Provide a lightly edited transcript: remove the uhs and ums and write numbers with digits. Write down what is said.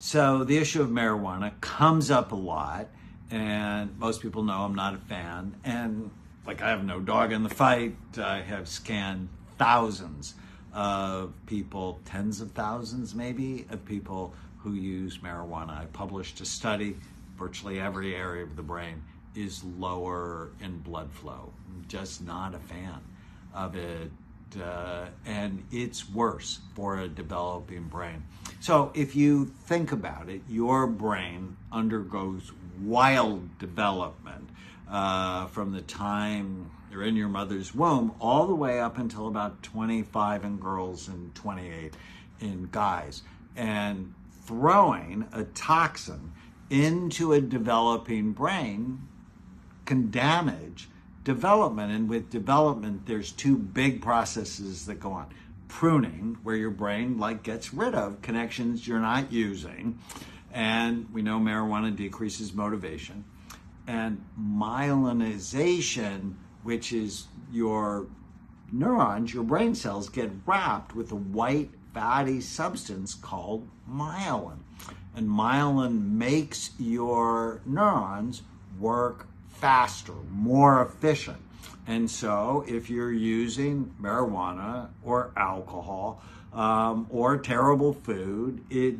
So the issue of marijuana comes up a lot, and most people know I'm not a fan, and like I have no dog in the fight. I have scanned thousands of people, tens of thousands maybe, of people who use marijuana. I published a study, virtually every area of the brain is lower in blood flow. I'm just not a fan of it. And it's worse for a developing brain. So if you think about it, your brain undergoes wild development from the time you're in your mother's womb all the way up until about 25 in girls and 28 in guys. And throwing a toxin into a developing brain can damage development, and with development there's two big processes that go on. Pruning, where your brain gets rid of connections you're not using, and we know marijuana decreases motivation, and myelinization, which is your neurons, your brain cells get wrapped with a white fatty substance called myelin, and myelin makes your neurons work faster, more efficient. And so if you're using marijuana or alcohol or terrible food, it